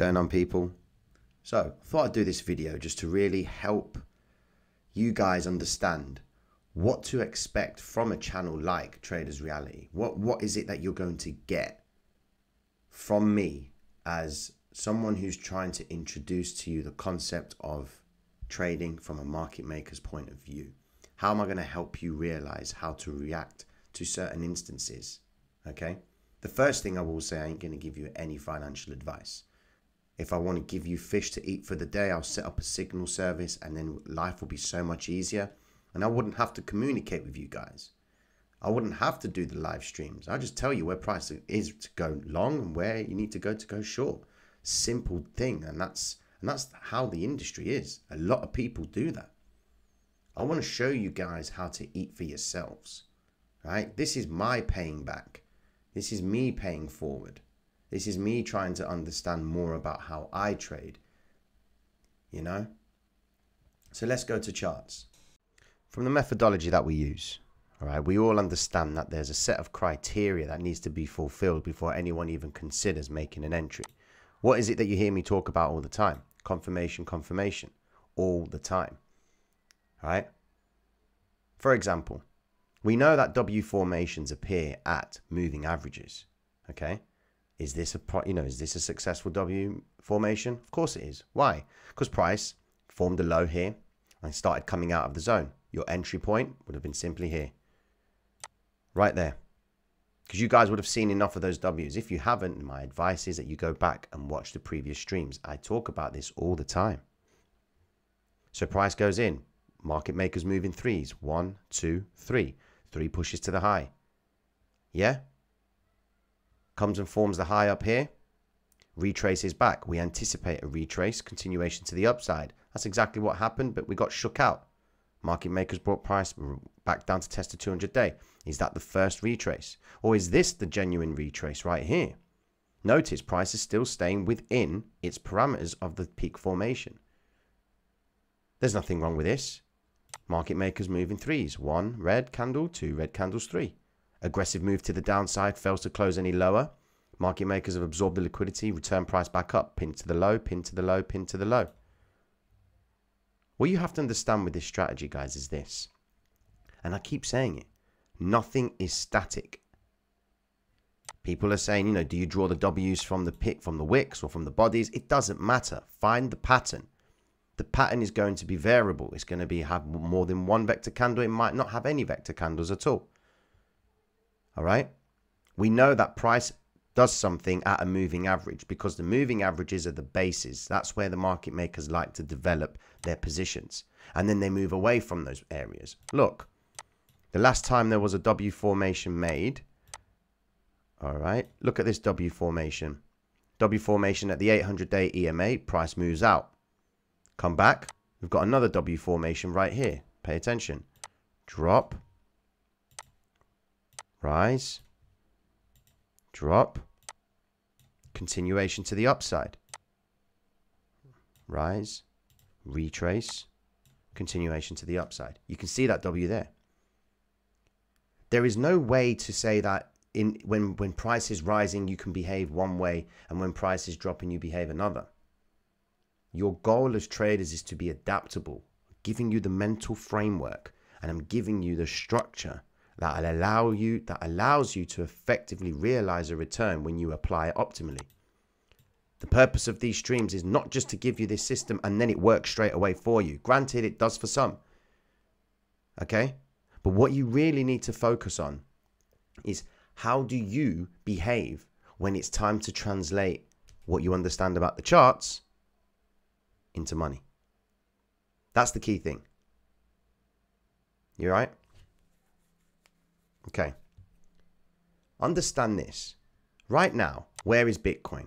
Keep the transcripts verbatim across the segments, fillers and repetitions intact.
going on, people? So I thought I'd do this video just to really help you guys understand what to expect from a channel like Traders Reality. What, what is it that you're going to get from me as someone who's trying to introduce to you the concept of trading from a market maker's point of view? How am I going to help you realize how to react to certain instances? Okay. The first thing I will say, I ain't going to give you any financial advice. If I want to give you fish to eat for the day, I'll set up a signal service and then life will be so much easier. And I wouldn't have to communicate with you guys. I wouldn't have to do the live streams. I'll just tell you where price is to go long and where you need to go to go short. Simple thing. And that's, and that's how the industry is. A lot of people do that. I want to show you guys how to eat for yourselves, right? This is my paying back. This is me paying forward. This is me trying to understand more about how I trade, you know? So let's go to charts. From the methodology that we use, all right, we all understand that there's a set of criteria that needs to be fulfilled before anyone even considers making an entry. What is it that you hear me talk about all the time? Confirmation, confirmation, all the time, all right? For example, we know that W formations appear at moving averages, okay? Is this a pro you know, is this a successful W formation? Of course it is. Why? Because price formed a low here and started coming out of the zone. Your entry point would have been simply here, right there, because you guys would have seen enough of those W's. If you haven't, my advice is that you go back and watch the previous streams. I talk about this all the time. So price goes in, market makers move in threes, one, two, three, three pushes to the high. Yeah. Comes and forms the high up here, retraces back. We anticipate a retrace, continuation to the upside. That's exactly what happened, but we got shook out. Market makers brought price back down to test the two hundred day. Is that the first retrace? Or is this the genuine retrace right here? Notice price is still staying within its parameters of the peak formation. There's nothing wrong with this. Market makers move in threes. One red candle, two red candles, three. Aggressive move to the downside, fails to close any lower. Market makers have absorbed the liquidity, return price back up, pin to the low, pin to the low, pin to the low. What you have to understand with this strategy, guys, is this, and I keep saying it, nothing is static. People are saying, you know, do you draw the W's from the pick, from the wicks or from the bodies? It doesn't matter. Find the pattern. The pattern is going to be variable. It's going to be have more than one vector candle. It might not have any vector candles at all. All right. We know that price does something at a moving average because the moving averages are the bases. That's where the market makers like to develop their positions. And then they move away from those areas. Look, the last time there was a W formation made. All right. Look at this W formation. W formation at the eight hundred day E M A. Price moves out. Come back. We've got another W formation right here. Pay attention. Drop. Rise, drop, continuation to the upside, rise, retrace, continuation to the upside. You can see that W there. There is no way to say that in when, when price is rising, you can behave one way, and when price is dropping, you behave another. Your goal as traders is to be adaptable, giving you the mental framework, and I'm giving you the structure That'll allow you, that allows you to effectively realize a return when you apply it optimally. The purpose of these streams is not just to give you this system and then it works straight away for you. Granted, it does for some. Okay? But what you really need to focus on is how do you behave when it's time to translate what you understand about the charts into money? That's the key thing. You all right? Okay, understand this. Right now, where is Bitcoin?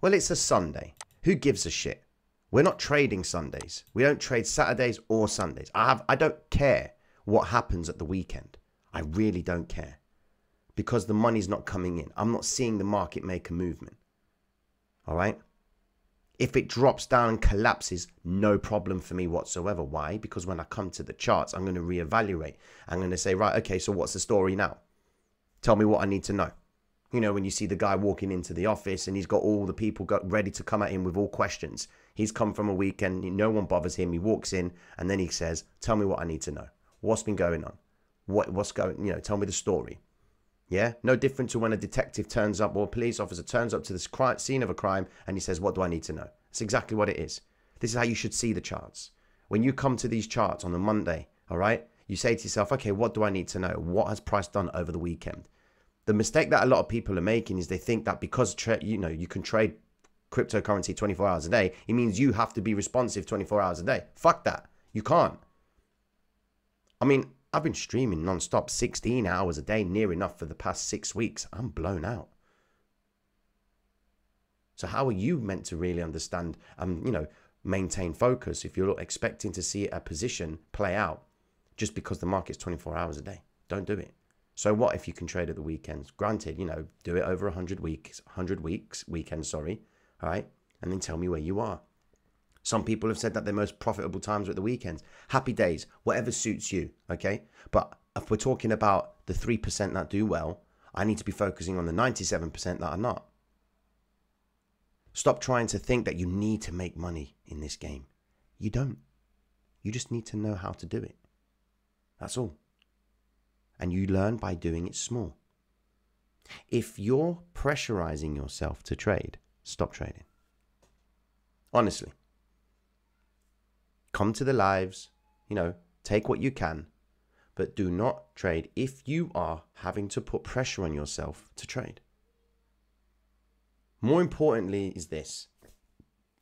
Well, it's a Sunday. Who gives a shit? We're not trading Sundays. We don't trade Saturdays or Sundays. I have, I don't care what happens at the weekend. I really don't care because the money's not coming in. I'm not seeing the market maker movement. All right. If it drops down and collapses, no problem for me whatsoever. Why? Because when I come to the charts, I'm going to reevaluate. I'm going to say, right, okay, so what's the story now? Tell me what I need to know. You know, when you see the guy walking into the office and he's got all the people got ready to come at him with all questions. He's come from a weekend, no one bothers him. He walks in and then he says, tell me what I need to know. What's been going on? What, what's going, you know, tell me the story. Yeah, no different to when a detective turns up or a police officer turns up to this crime, scene of a crime, and he says, what do I need to know? That's exactly what it is. This is how you should see the charts. When you come to these charts on a Monday, all right, you say to yourself, okay, what do I need to know? What has price done over the weekend? The mistake that a lot of people are making is they think that because you know you can trade cryptocurrency twenty-four hours a day, it means you have to be responsive twenty-four hours a day. Fuck that. You can't. I mean, I've been streaming non-stop sixteen hours a day near enough for the past six weeks. I'm blown out. So how are you meant to really understand and, you know, maintain focus if you're expecting to see a position play out just because the market's twenty-four hours a day? Don't do it. So what if you can trade at the weekends? Granted, you know, do it over one hundred weeks, one hundred weeks, weekends, sorry, all right? And then tell me where you are. Some people have said that their most profitable times are at the weekends. Happy days, whatever suits you, okay? But if we're talking about the three percent that do well, I need to be focusing on the ninety-seven percent that are not. Stop trying to think that you need to make money in this game. You don't. You just need to know how to do it. That's all. And you learn by doing it small. If you're pressurizing yourself to trade, stop trading. Honestly. Come to the lives, you know, take what you can, but do not trade if you are having to put pressure on yourself to trade. More importantly is this,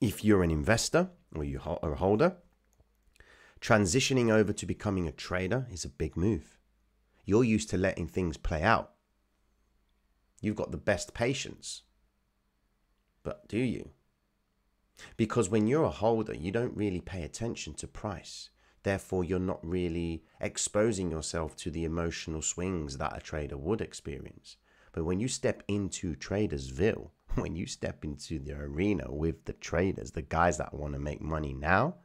if you're an investor or you are a holder, transitioning over to becoming a trader is a big move. You're used to letting things play out. You've got the best patience. But do you? Because when you're a holder, you don't really pay attention to price. Therefore, you're not really exposing yourself to the emotional swings that a trader would experience. But when you step into Tradersville, when you step into the arena with the traders, the guys that want to make money now,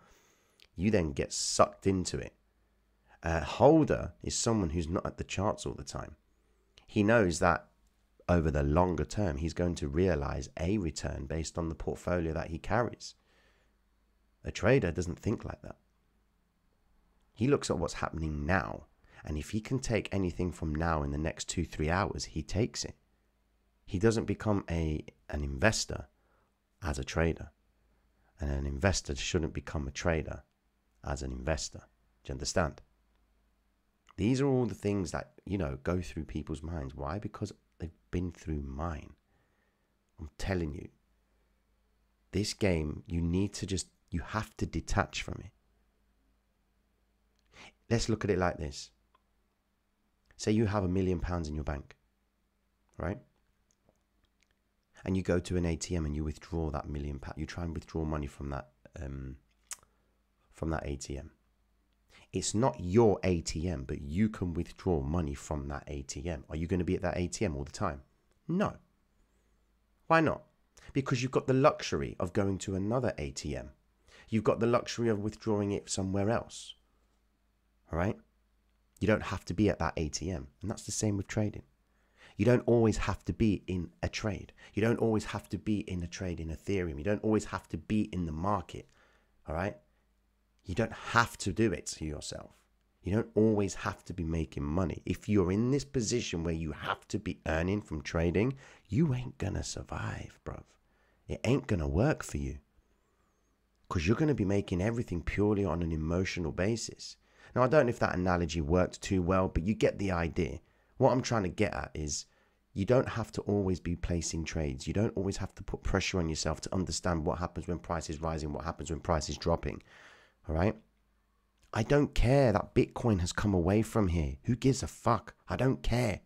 you then get sucked into it. A holder is someone who's not at the charts all the time. He knows that over the longer term, he's going to realize a return based on the portfolio that he carries. A trader doesn't think like that. He looks at what's happening now. And if he can take anything from now in the next two, three hours, he takes it. He doesn't become a, an investor as a trader. And an investor shouldn't become a trader as an investor. Do you understand? These are all the things that, you know, go through people's minds. Why? Because they've been through mine. I'm telling you, this game, you need to just, you have to detach from it. Let's look at it like this. Say you have a million pounds in your bank, right? And you go to an A T M and you withdraw that million pounds. You try and withdraw money from that, um, from that A T M. It's not your A T M, but you can withdraw money from that A T M. Are you going to be at that A T M all the time? No. Why not? Because you've got the luxury of going to another A T M. You've got the luxury of withdrawing it somewhere else. All right? You don't have to be at that A T M. And that's the same with trading. You don't always have to be in a trade. You don't always have to be in a trade in Ethereum. You don't always have to be in the market. All right? You don't have to do it to yourself. You don't always have to be making money. If you're in this position where you have to be earning from trading, you ain't going to survive, bruv. It ain't going to work for you. Because you're going to be making everything purely on an emotional basis. Now, I don't know if that analogy worked too well, but you get the idea. What I'm trying to get at is you don't have to always be placing trades. You don't always have to put pressure on yourself to understand what happens when price is rising, what happens when price is dropping. All right. I don't care that Bitcoin has come away from here. Who gives a fuck? I don't care.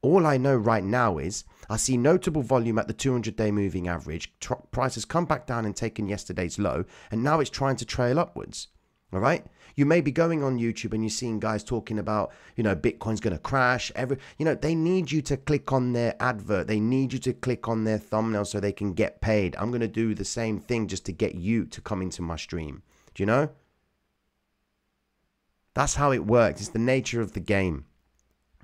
All I know right now is I see notable volume at the two hundred day moving average. Price has come back down and taken yesterday's low. And now it's trying to trail upwards. All right. You may be going on YouTube and you're seeing guys talking about, you know, Bitcoin's going to crash. Every, you know, they need you to click on their advert. They need you to click on their thumbnail so they can get paid. I'm going to do the same thing just to get you to come into my stream. Do you know? That's how it works. It's the nature of the game.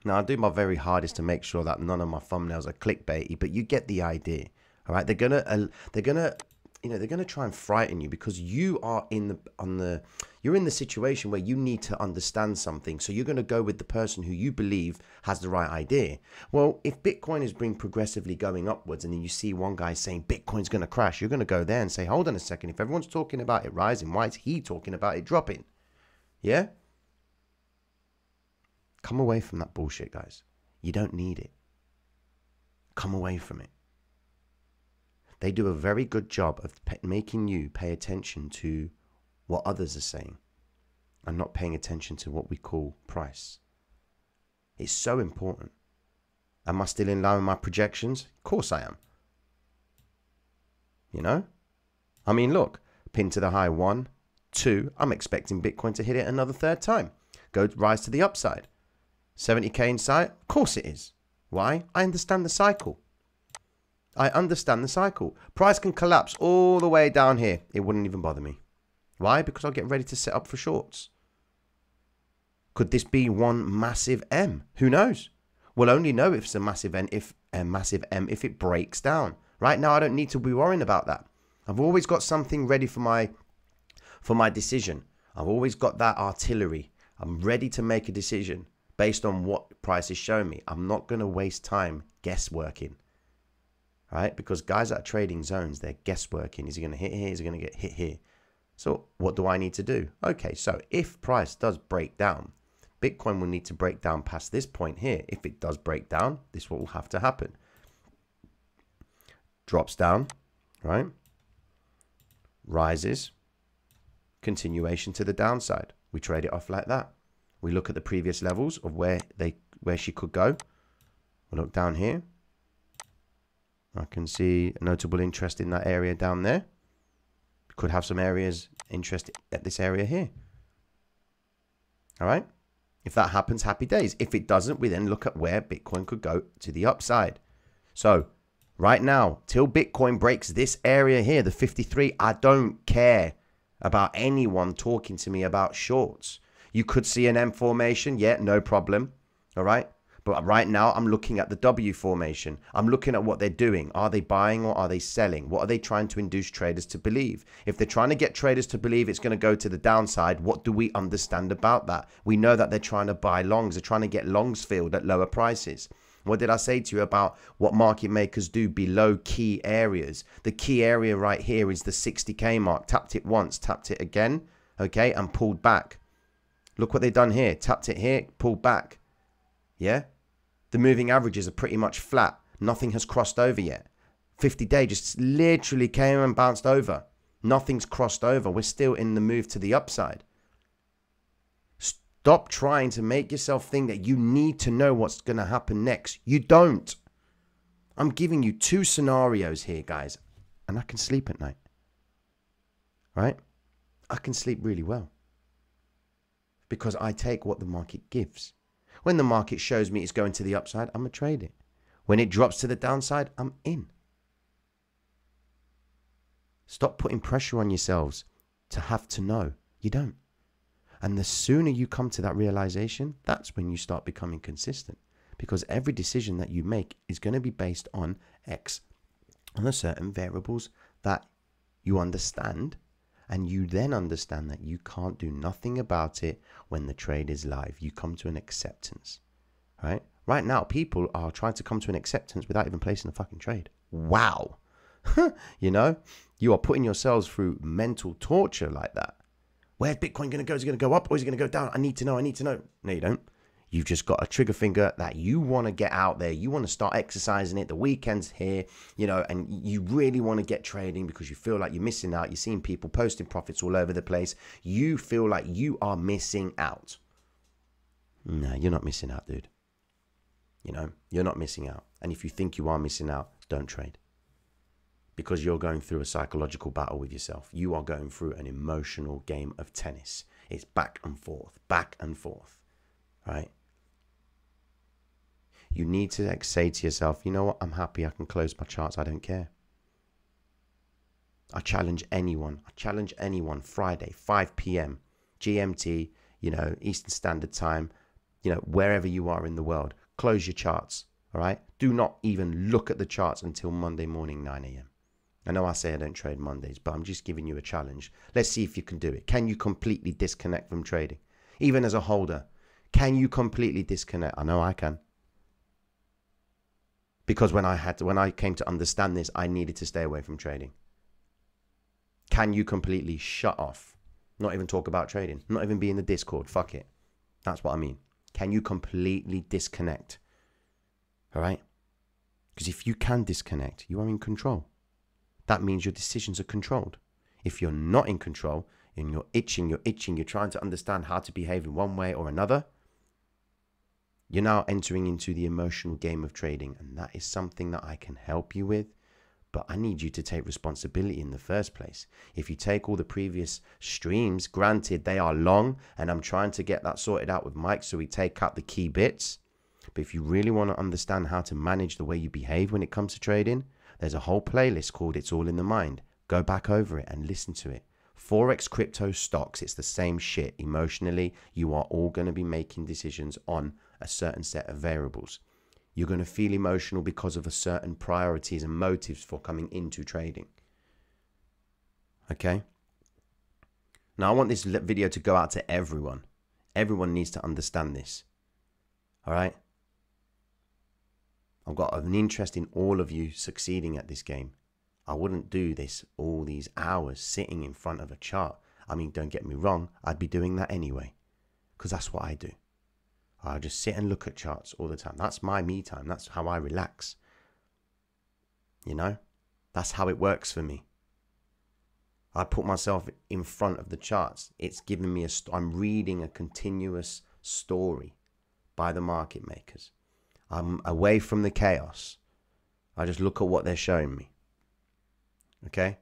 Now I do my very hardest to make sure that none of my thumbnails are clickbaity, but you get the idea. All right, they're gonna uh, they're gonna you know they're gonna try and frighten you because you are in the on the you're in the situation where you need to understand something. So you're gonna go with the person who you believe has the right idea. Well, if Bitcoin is being progressively going upwards, and then you see one guy saying Bitcoin's gonna crash, you're gonna go there and say, hold on a second. If everyone's talking about it rising, why is he talking about it dropping? Yeah. Come away from that bullshit, guys. You don't need it. Come away from it. They do a very good job of making you pay attention to what others are saying and not paying attention to what we call price. It's so important. Am I still in line with my projections? Of course I am. You know? I mean, look, pin to the high one, two. I'm expecting Bitcoin to hit it another third time. Go rise to the upside. seventy K in sight? Of course it is. Why? I understand the cycle. I understand the cycle. Price can collapse all the way down here. It wouldn't even bother me. Why? Because I'll get ready to set up for shorts. Could this be one massive M? Who knows? We'll only know if it's a massive M if a massive M if it breaks down. Right now, I don't need to be worrying about that. I've always got something ready for my for my decision. I've always got that artillery. I'm ready to make a decision based on what price is showing me. I'm not going to waste time guessworking. Right? Because guys that are trading zones, they're guessworking. Is he going to hit here? Is he going to get hit here? So what do I need to do? Okay, so if price does break down, Bitcoin will need to break down past this point here. If it does break down, this is what will have to happen. Drops down, right? Rises. Continuation to the downside. We trade it off like that. We look at the previous levels of where they where she could go. We look down here. I can see a notable interest in that area down there. Could have some areas interest at this area here. All right. If that happens, happy days. If it doesn't, we then look at where Bitcoin could go to the upside. So right now, till Bitcoin breaks this area here, the fifty-three, I don't care about anyone talking to me about shorts. You could see an M formation. Yeah, no problem. All right. But right now, I'm looking at the W formation. I'm looking at what they're doing. Are they buying or are they selling? What are they trying to induce traders to believe? If they're trying to get traders to believe it's going to go to the downside, what do we understand about that? We know that they're trying to buy longs. They're trying to get longs filled at lower prices. What did I say to you about what market makers do below key areas? The key area right here is the sixty K mark. Tapped it once, tapped it again, okay, and pulled back. Look what they've done here. Tapped it here, pulled back, yeah? The moving averages are pretty much flat. Nothing has crossed over yet. fifty day just literally came and bounced over. Nothing's crossed over. We're still in the move to the upside. Stop trying to make yourself think that you need to know what's going to happen next. You don't. I'm giving you two scenarios here, guys. And I can sleep at night. Right? I can sleep really well. Because I take what the market gives. When the market shows me it's going to the upside, I'm going to trade it. When it drops to the downside, I'm in. Stop putting pressure on yourselves to have to know. You don't. And the sooner you come to that realization, that's when you start becoming consistent. Because every decision that you make is going to be based on X, on the certain variables that you understand. And you then understand that you can't do nothing about it when the trade is live. You come to an acceptance, right? Right now, people are trying to come to an acceptance without even placing a fucking trade. Wow. You know, you are putting yourselves through mental torture like that. Where's Bitcoin going to go? Is it going to go up or is it going to go down? I need to know. I need to know. No, you don't. You've just got a trigger finger that you want to get out there. You want to start exercising it. The weekend's here, you know, and you really want to get trading because you feel like you're missing out. You're seeing people posting profits all over the place. You feel like you are missing out. No, you're not missing out, dude. You know, you're not missing out. And if you think you are missing out, don't trade. Because you're going through a psychological battle with yourself. You are going through an emotional game of tennis. It's back and forth, back and forth, right? You need to like, say to yourself, you know what? I'm happy. I can close my charts. I don't care. I challenge anyone. I challenge anyone Friday, five P M G M T, you know, Eastern Standard Time. you know, wherever you are in the world. Close your charts, all right? Do not even look at the charts until Monday morning, nine A M I know I say I don't trade Mondays, but I'm just giving you a challenge. Let's see if you can do it. Can you completely disconnect from trading? Even as a holder, can you completely disconnect? I know I can. Because when I had to, when I came to understand this, I needed to stay away from trading. Can you completely shut off? Not even talk about trading. Not even be in the Discord. Fuck it. That's what I mean. Can you completely disconnect? All right? Because if you can disconnect, you are in control. That means your decisions are controlled. If you're not in control and you're itching, you're itching, you're trying to understand how to behave in one way or another, you're now entering into the emotional game of trading. And that is something that I can help you with. But I need you to take responsibility in the first place. If you take all the previous streams, granted they are long, and I'm trying to get that sorted out with Mike so we take out the key bits. But if you really want to understand how to manage the way you behave when it comes to trading, there's a whole playlist called It's All in the Mind. Go back over it and listen to it. Forex, crypto, stocks, it's the same shit. Emotionally, you are all going to be making decisions on a certain set of variables. You're going to feel emotional because of a certain priorities and motives for coming into trading. Okay? Now, I want this video to go out to everyone. Everyone needs to understand this. All right? I've got an interest in all of you succeeding at this game. I wouldn't do this all these hours sitting in front of a chart. I mean, don't get me wrong, I'd be doing that anyway. Because that's what I do. I'll just sit and look at charts all the time. That's my me time. That's how I relax. You know? That's how it works for me. I put myself in front of the charts. It's giving me a... St I'm reading a continuous story by the market makers. I'm away from the chaos. I just look at what they're showing me. Okay?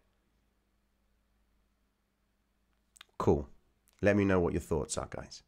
Cool. Let me know what your thoughts are, guys.